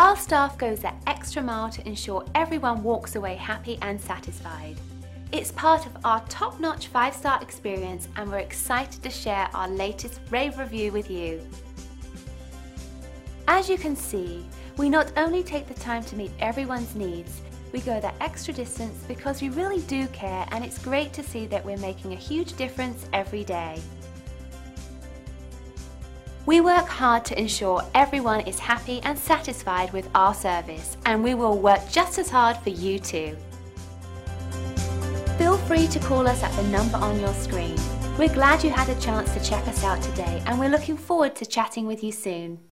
Our staff goes the extra mile to ensure everyone walks away happy and satisfied. It's part of our top-notch 5-star experience, and we're excited to share our latest rave review with you. As you can see, we not only take the time to meet everyone's needs, we go that extra distance because we really do care, and it's great to see that we're making a huge difference every day. We work hard to ensure everyone is happy and satisfied with our service, and we will work just as hard for you too. Feel free to call us at the number on your screen. We're glad you had a chance to check us out today, and we're looking forward to chatting with you soon.